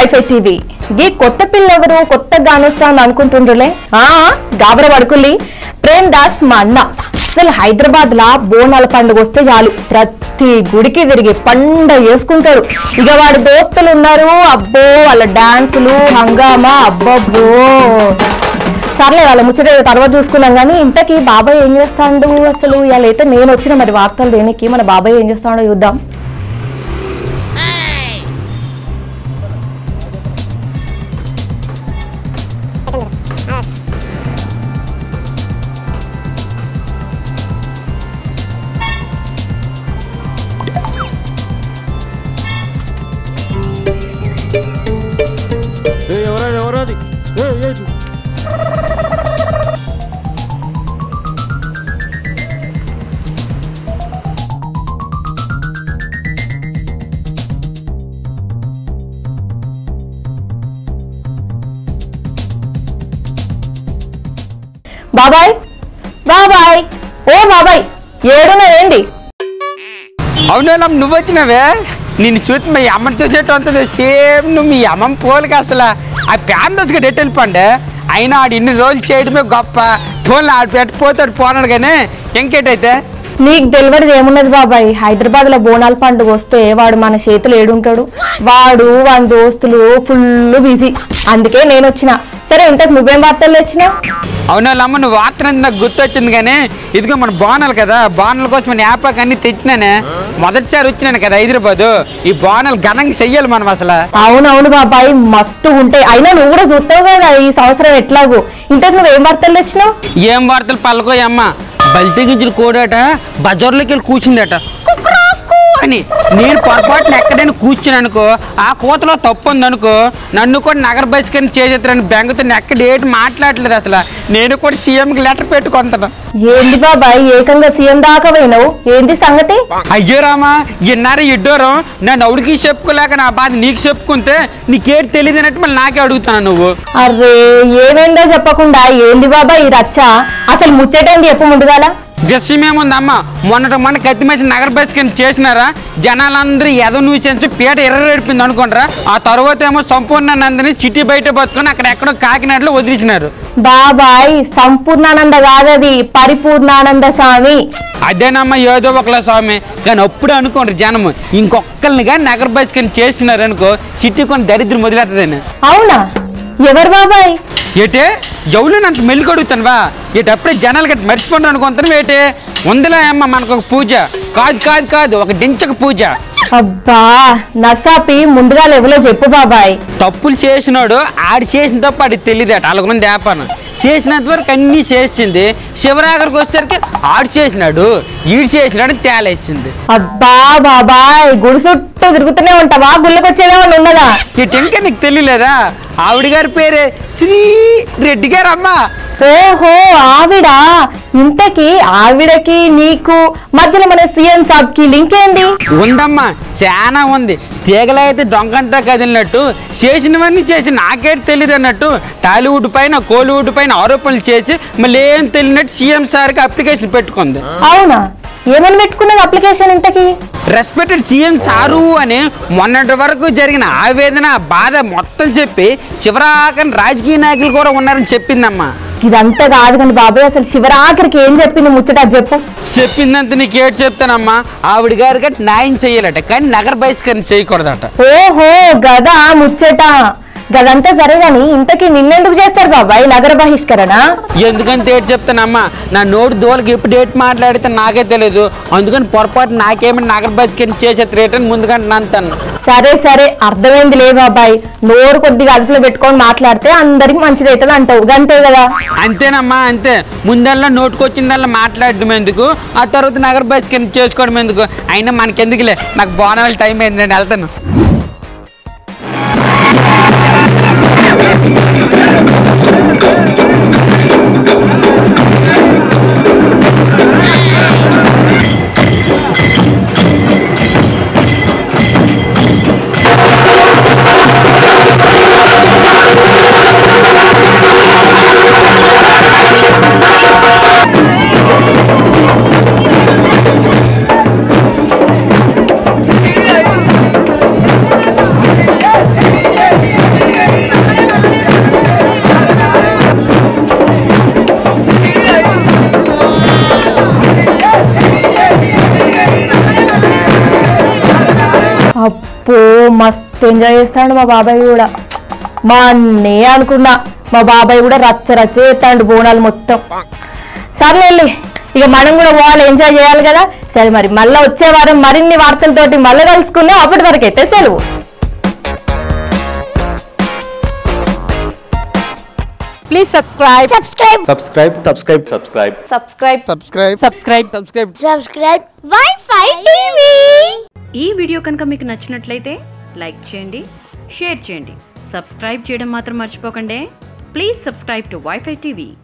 Wifi TV గీ కొత్త పిల్లెవరు కొత్త గానొస్తాను అనుకుంటుండ్రులే ఆ గాబర పడుకుల్లి ప్రేమ్ దాస్ మా అన్న అసలు హైదరాబాద్ లా బోనాల పండుగ వస్తే చాలు ప్రతి గుడికి తిరిగి పండ చేసుకుంటాడు. ఇక వాడి దోస్తులు ఉన్నారు, అబ్బో వాళ్ళ డాన్సులు హంగామా, అబ్బబ్బో సర్లే వాళ్ళ ముచ్చట తర్వాత చూసుకున్నాం. కానీ ఇంతకీ బాబాయ్ ఏం చేస్తాడు అసలు? ఇవాళ అయితే నేను వచ్చిన మరి వార్తలు దేనికి, మన బాబాయ్ ఏం చేస్తాడో చూద్దాం. బాబాయ్ బాబాయ్ ఓ బాబాయ్ ఏడున్నదేంటి? అవునా నువ్వు వచ్చినావే? నిన్ను చూసి మీ అమ్మని చూసేట్టు ఉంటుంది. సేమ్ నువ్వు మీ అమ్మమ్మ పోలికి అసలు ఆ ఫ్యాన్ రోజుగా డెట్ వెళ్ళిపోండి. అయినా ఆడు ఇన్ని రోజులు చేయడమే గొప్ప. ఫోన్లు ఆడు పెట్టిపోతాడు పోనాడు కానీ ఇంకేటైతే నీకు డెలివరీ ఏమున్నది బాబాయ్. హైదరాబాద్ లో బోనాల పండుగ వస్తే వాడు మన చేతులు ఏడుంటాడు. వాడు వాని దోస్తులు ఫుల్ బిజీ, అందుకే నేను వచ్చిన. సరే ఇంతకు నువ్వేం వార్తలు వచ్చినావు? అవునాళ్ళమ్మ నువ్వు వార్త నాకు గుర్తొచ్చింది. కానీ ఇదిగో మన బోనాలు కదా, బోనాల కోసం మన యాపాక్ అన్ని తెచ్చినానే. మొదటిసారి వచ్చినాను కదా హైదరాబాదు, ఈ బోనాలు ఘనంగా చెయ్యాలి మనం అసలు. అవునవును బాబాయ్ మస్తు ఉంటాయి. అయినా నువ్వు కూడా చూస్తావు కదా ఈ సంవత్సరం ఎట్లాగో. ఇంతకు నువ్వేం వార్తలు తెచ్చినావు? ఏం వార్తలు పలుకోయమ్మ, బల్తీ గింజలు కోడట బజార్లోకి వెళ్ళి కూర్చుందట అని. నేను పొరపాటున ఎక్కడైనా కూర్చున్నానుకో, ఆ కూతలో తప్పు ఉందనుకో, నన్ను కూడా నగర బస్కని చేసేస్తారని బెంగతో ఎక్కడ ఏటి మాట్లాడలేదు అసలు. నేను కూడా సీఎంకి లెటర్ పెట్టుకుంటాను. ఏంటి బాబాయ్ ఏకంగా సీఎం దాకా పోయినావు, ఏంటి సంగతి? అయ్యో రామా ఎన్నారా ఇడ్డోరం, నన్ను ఎవడికి చెప్పుకోలేక నా బాధ నీకు చెప్పుకుంటే నీకేటి తెలియదు అన్నట్టు మళ్ళీ నాకే అడుగుతాను నువ్వు. అరే ఏమైందో చెప్పకుండా ఏంటి బాబాయ్ ఈ రచ్చ, అసలు ముచ్చటేంటి చెప్పు ముందుగాల. విషయమేముందమ్మా, మొన్న కత్తి మంచి నగర బస్కని చేసినారా, జనాలందరూ ఎదో నూసేసి పీట ఎర్రడిపోయింది అనుకుంటారా. ఆ తర్వాత ఏమో సంపూర్ణానందని సిటీ బయట పట్టుకొని అక్కడెక్కడో కాకినాడలో వదిలించినారు. బాబాయ్ సంపూర్ణానంద కాదది, పరిపూర్ణానంద స్వామి. అదేనమ్మా ఏదో ఒకలా స్వామి. కానీ అప్పుడు అనుకోండి జనం ఇంకొకరిని కానీ నగర బస్కని చేసినారు అనుకో, సిటీ కొన్ని దరిద్రం వదిలేస్తుందని. అవునా ఎవరు బాబాయ్? ఏటే ఎవరు అంత మెల్లి కడుగుతానువా, ఏటప్పుడే జనాలు గట్టి మర్చిపోండి అనుకుంటాను. ఏటే ఉందిలే అమ్మ మనకు ఒక పూజ కాదు కాదు కాదు ఒక దించక పూజ. అబ్బా నసాపి ముందుగా ఎవరో చెప్పు బాబాయ్. తప్పులు చేసినాడు ఆడు, చేసిన తప్పు ఆడికి తెలియదట. అలాగమంది ఆపాను చేసినంత వరకు అన్నీ చేసింది, శివరాఖరికి వచ్చేసరికి ఆడు చేసినాడు ఈడు చేసినాడు తేలేసింది. అబ్బా బాబాయ్ గుడి చుట్టూ తిరుగుతూనే ఉంటావా, గుళ్ళకి వచ్చేదేమన్నా ఉన్నదా? ఇటెంకా నీకు తెలియలేదా, ఆవిడ గారి పేరే శ్రీ రెడ్డి గారు అమ్మ. ఓహో ఆవిడా, ఇంతకీ ఆవిడకి నీకు మధ్యలో మన సీఎం సాబ్ కి లింక్ ఏంటి? ఉందమ్మా చాలా ఉంది. తీగలా అయితే డొంకంతా కదిలినట్టు చేసినవన్నీ చేసి నాకేటి తెలియదు అన్నట్టు టాలీవుడ్ పైన కోలీవుడ్ పైన ఆరోపణలు చేసి మళ్ళీ ఏం తెలియనట్టు సీఎం సార్కి అప్లికేషన్ పెట్టుకుంది. అవునా ఏమని పెట్టుకున్నది అప్లికేషన్? ఇంతకీ రెస్పెక్టెడ్ సీఎం సారు అని మొన్నటి వరకు జరిగిన ఆవేదన బాధ మొత్తం చెప్పి శివరాఖన్ రాజకీయ నాయకులు కూడా ఉన్నారని చెప్పిందమ్మా. ఇదంతా కాదు కానీ బాబాయ్ అసలు శివరాఖరికి ఏం చెప్పింది ముచ్చట చెప్పు. చెప్పిందంత నీకేటి చెప్తానమ్మా, ఆవిడ గారు గట్టి న్యాయం చెయ్యాలట కానీ నగర బహిష్కరణ చేయకూడదట. ఓహో గదా ముచ్చట, గదంతా సరే గాని ఇంతకీ నిన్నెందుకు చేస్తారు బాబాయ్ నగర బహిష్కరణ? ఎందుకంటే ఏటి చెప్తానమ్మా, నా నోటి దోలకి ఎప్పుడు ఏటి మాట్లాడితే నాకే తెలియదు, అందుకని పొరపాటు నాకేమైనా నగర బహిష్కరణ చేసేటని ముందుకంటే నన్ను. సరే సరే అర్థమైంది లే బాబాయ్, నోరు కొద్దిగా అదుపులో పెట్టుకొని మాట్లాడితే అందరికి మంచిది అవుతుంది అంటావు అంతే కదా? అంతేనమ్మా అంతే. ముందల్లా నోటుకొచ్చిందల్లా మాట్లాడడం ఎందుకు, ఆ తర్వాత నగర బహిష్కరణ చేసుకోవడం ఎందుకు? అయినా మనకెందుకులే, నాకు బోనాల టైం అయింది, నేను వెళ్తాను. మస్తు ఎంజాయ్ చేస్తాడు మా బాబాయ్ కూడా. మా అన్నే అనుకున్నా, మా బాబాయ్ కూడా రచ్చ రచ్చ చేస్తాడు బోనాలు మొత్తం. సర్లేండి ఇక మనం కూడా వాళ్ళు ఎంజాయ్ చేయాలి కదా. సరే మరి మళ్ళీ వచ్చే వారం మరిన్ని వార్తలతోటి మళ్ళీ కలుసుకుందాం. అప్పటి వరకైతే సెలవు. Please subscribe. Subscribe. Subscribe. Subscribe. Subscribe. Subscribe. Subscribe. Subscribe. Subscribe. Subscribe. Wi-Fi TV. ఈ వీడియో కనుక మీకు నచ్చినట్లయితే లైక్ చేయండి, షేర్ చేయండి, సబ్స్క్రైబ్ చేయడం మాత్రం మర్చిపోకండి. Please subscribe to Wi-Fi TV.